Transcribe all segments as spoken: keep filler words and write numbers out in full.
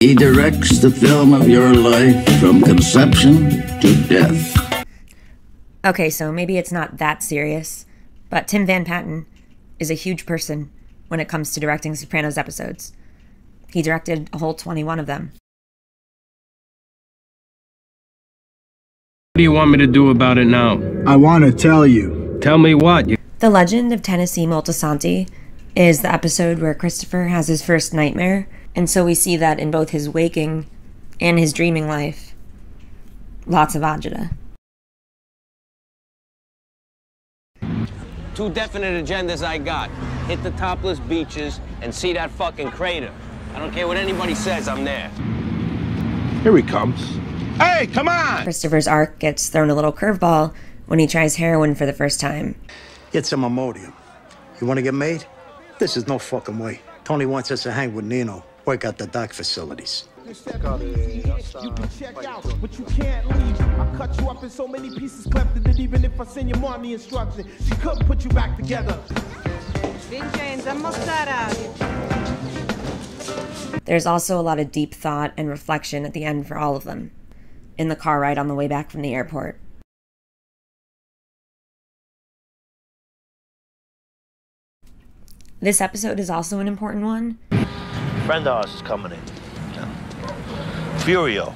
He directs the film of your life from conception to death. Okay, so maybe it's not that serious, but Tim Van Patten is a huge person when it comes to directing Sopranos episodes. He directed a whole twenty-one of them. What do you want me to do about it now? I want to tell you. Tell me what? The Legend of Tennessee Moltisanti is the episode where Christopher has his first nightmare, and so we see that in both his waking and his dreaming life. Lots of agita. Two definite agendas I got. Hit the topless beaches and see that fucking crater. I don't care what anybody says, I'm there. Here he comes. Hey, come on! Christopher's arc gets thrown a little curveball when he tries heroin for the first time. It's a memodium. You want to get made? This is no fucking way. Tony wants us to hang with Nino, work out the dock facilities. There's also a lot of deep thought and reflection at the end for all of them. In the car ride on the way back from the airport. This episode is also an important one. Friend of ours is coming in. Yeah. Furio.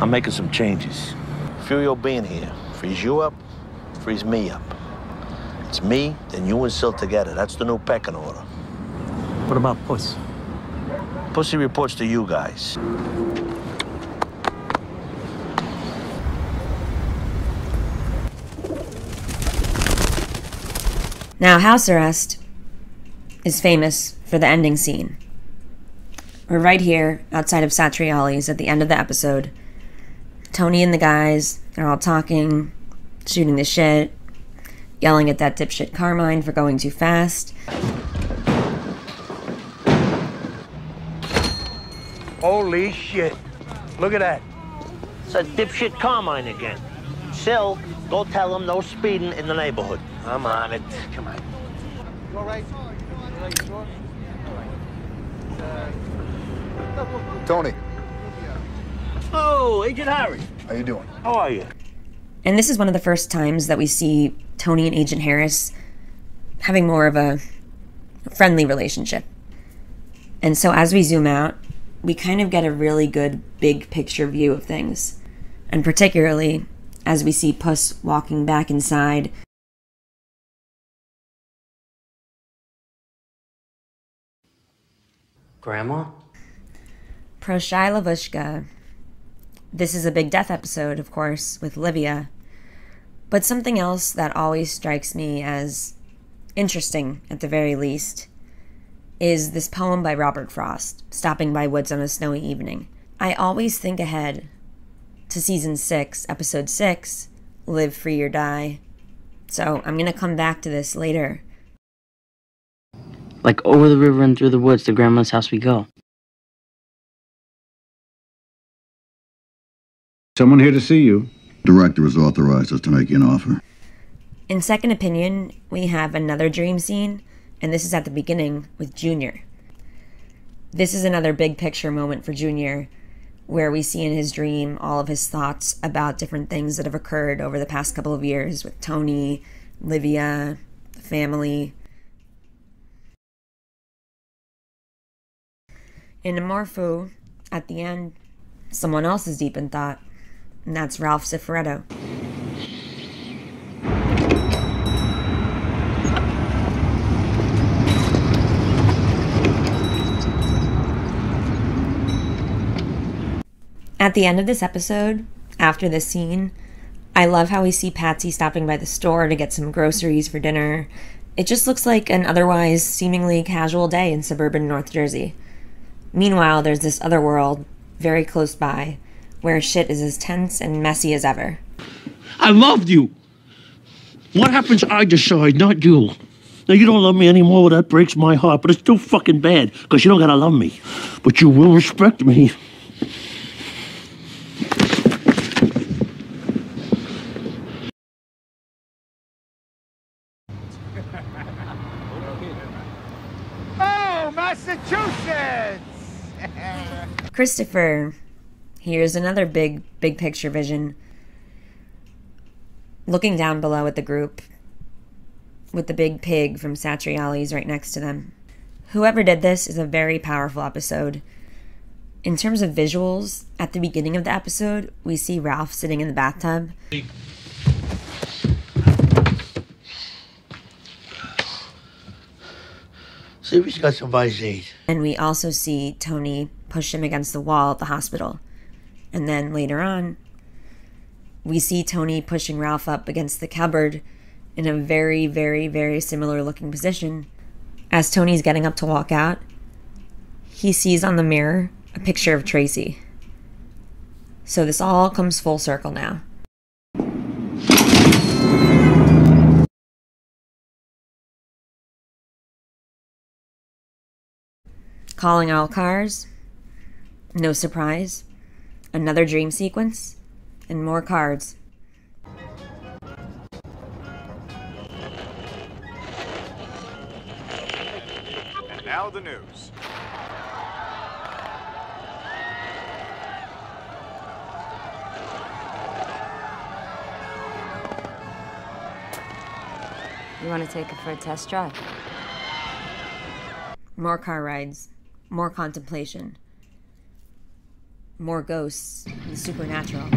I'm making some changes. Furio being here frees you up, frees me up. It's me, then you and Sil together. That's the new pecking order. What about Puss? Pussy reports to you guys. Now, House Arrest is famous for the ending scene. We're right here, outside of Satriani's at the end of the episode. Tony and the guys, they're all talking, shooting the shit, yelling at that dipshit Carmine for going too fast. Holy shit. Look at that. It's a dipshit Carmine again. Sil, go tell him no speeding in the neighborhood. I'm on it. Come on. Go right. Tony. Oh, Agent Harry. How you doing? How are you? And this is one of the first times that we see Tony and Agent Harris having more of a friendly relationship. And so as we zoom out, we kind of get a really good big picture view of things. And particularly as we see Puss walking back inside. Grandma? Proshai Lavushka. This is a big death episode, of course, with Livia. But something else that always strikes me as interesting, at the very least, is this poem by Robert Frost, Stopping by Woods on a Snowy Evening. I always think ahead to season six, episode six, Live Free or Die. So I'm gonna come back to this later. Like over the river and through the woods to Grandma's house we go. Someone here to see you. Director has authorized us to make you an offer. In Second Opinion, we have another dream scene, and this is at the beginning with Junior. This is another big picture moment for Junior, where we see in his dream all of his thoughts about different things that have occurred over the past couple of years with Tony, Livia, the family. In Amour Fou, at the end, someone else is deep in thought, and that's Ralph Cifaretto. At the end of this episode, after this scene, I love how we see Patsy stopping by the store to get some groceries for dinner. It just looks like an otherwise seemingly casual day in suburban North Jersey. Meanwhile, there's this other world, very close by, where shit is as tense and messy as ever. I loved you! What happens I decide, not you. Now, you don't love me anymore, well, that breaks my heart, but it's too fucking bad, because you don't gotta love me. But you will respect me. Oh, Massachusetts! Christopher, here's another big, big picture vision. Looking down below at the group, with the big pig from Satriani's right next to them. Whoever did this is a very powerful episode. In terms of visuals, at the beginning of the episode, we see Ralph sitting in the bathtub. See, we got somebody's age. And we also see Tony push him against the wall at the hospital. And then later on, we see Tony pushing Ralph up against the cupboard in a very, very, very similar looking position. As Tony's getting up to walk out, he sees on the mirror a picture of Tracy. So this all comes full circle now. Calling All Cars, no surprise, another dream sequence, and more cards. And now the news. You want to take it for a test drive? More car rides. More contemplation. More ghosts and supernatural.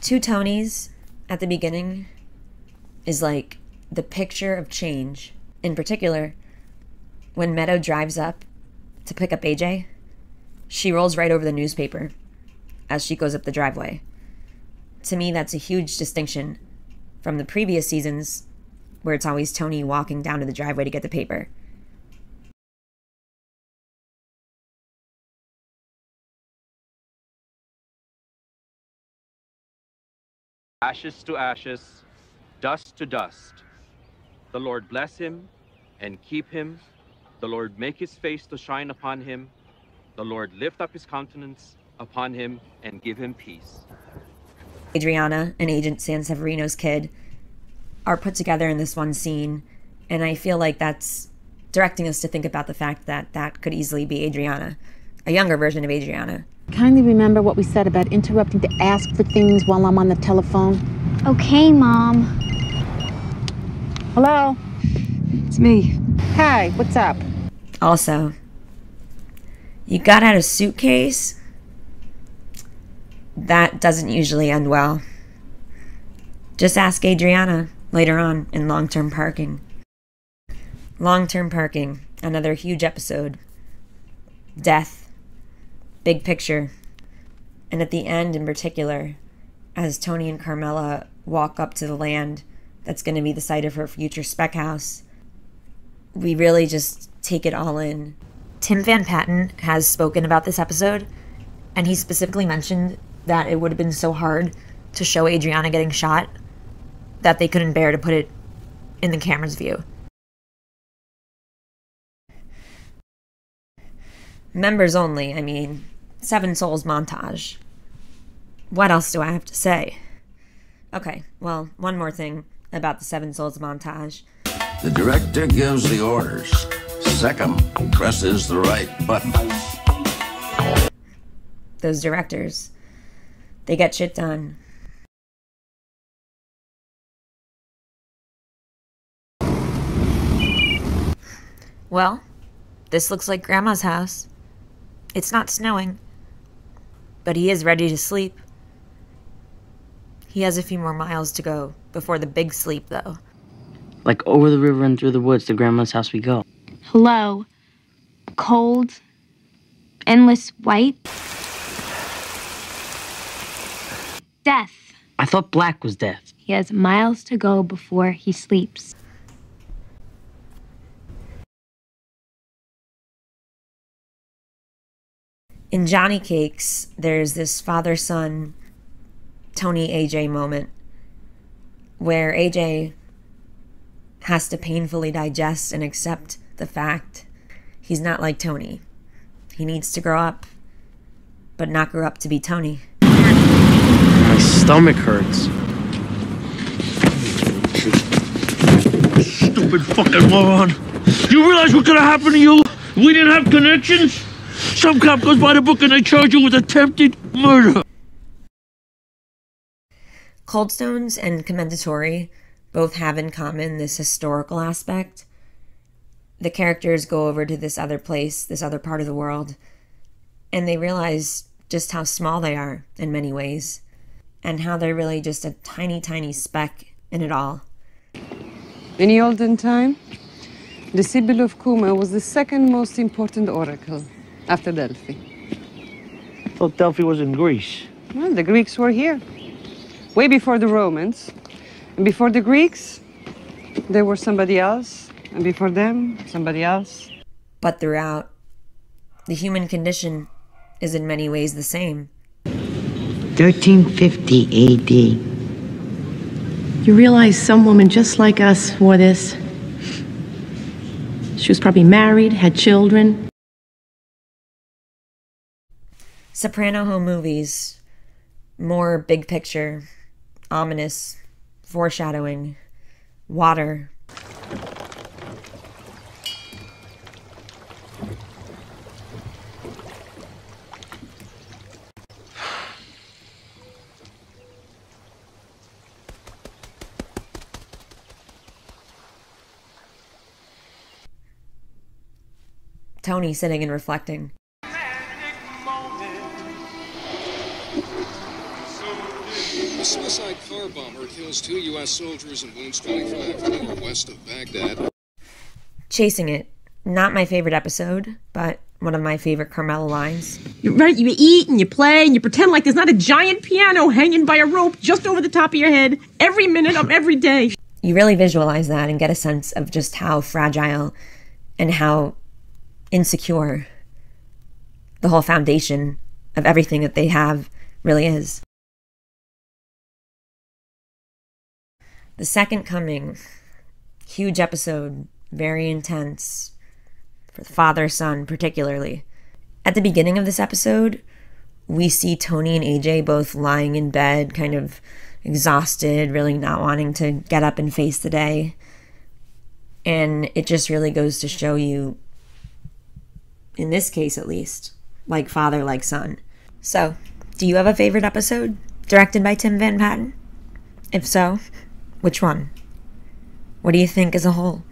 Two Tonys at the beginning is like the picture of change. In particular, when Meadow drives up to pick up A J, she rolls right over the newspaper as she goes up the driveway. To me, that's a huge distinction from the previous seasons where it's always Tony walking down to the driveway to get the paper. Ashes to ashes, dust to dust. The Lord bless him and keep him. The Lord make his face to shine upon him. The Lord lift up his countenance upon him and give him peace. Adriana and Agent Sanseverino's kid are put together in this one scene, and I feel like that's directing us to think about the fact that that could easily be Adriana, a younger version of Adriana. Kindly remember what we said about interrupting to ask for things while I'm on the telephone. Okay, Mom. Hello? It's me. Hi, what's up? Also, you got out a suitcase? That doesn't usually end well. Just ask Adriana later on in Long-Term Parking. Long-Term Parking, another huge episode. Death, big picture. And at the end in particular, as Tony and Carmela walk up to the land that's going to be the site of her future spec house, we really just take it all in. Tim Van Patten has spoken about this episode, and he specifically mentioned that it would have been so hard to show Adriana getting shot that they couldn't bear to put it in the camera's view. Members Only, I mean, Seven Souls montage. What else do I have to say? Okay, well, one more thing about the Seven Souls montage. The director gives the orders. Second presses the right button. Those directors, they get shit done. Well, this looks like Grandma's house. It's not snowing, but he is ready to sleep. He has a few more miles to go before the big sleep, though. Like over the river and through the woods to Grandma's house we go. Hello, cold, endless white, death. I thought black was death. He has miles to go before he sleeps. In Johnny Cakes, there's this father-son, Tony-A J moment where A J has to painfully digest and accept the fact he's not like Tony. He needs to grow up, but not grow up to be Tony. My stomach hurts. Stupid fucking moron. You realize what could have happened to you? We didn't have connections? Some cop goes by the book and they charge you with attempted murder. Cold Stones and Commendatory both have in common this historical aspect. The characters go over to this other place, this other part of the world, and they realize just how small they are in many ways, and how they're really just a tiny, tiny speck in it all. In the olden time, the Sibyl of Cumae was the second most important oracle after Delphi. I thought Delphi was in Greece. Well, the Greeks were here. Way before the Romans, and before the Greeks, there were somebody else, and before them, somebody else. But throughout, the human condition is in many ways the same. thirteen fifty A D You realize some woman just like us wore this. She was probably married, had children. Soprano Home Movies, more big picture. Ominous, foreshadowing, water. Tony sitting and reflecting. A suicide car bomber kills two U S soldiers and wounds twenty-five more west of Baghdad. Chasing It. Not my favorite episode, but one of my favorite Carmela lines. You right, you eat and you play and you pretend like there's not a giant piano hanging by a rope just over the top of your head every minute of every day. You really visualize that and get a sense of just how fragile and how insecure the whole foundation of everything that they have really is. The Second Coming, huge episode, very intense, for the father-son particularly. At the beginning of this episode, we see Tony and A J both lying in bed, kind of exhausted, really not wanting to get up and face the day. And it just really goes to show you, in this case at least, like father, like son. So, do you have a favorite episode directed by Tim Van Patten? If so, which one? What do you think as a whole?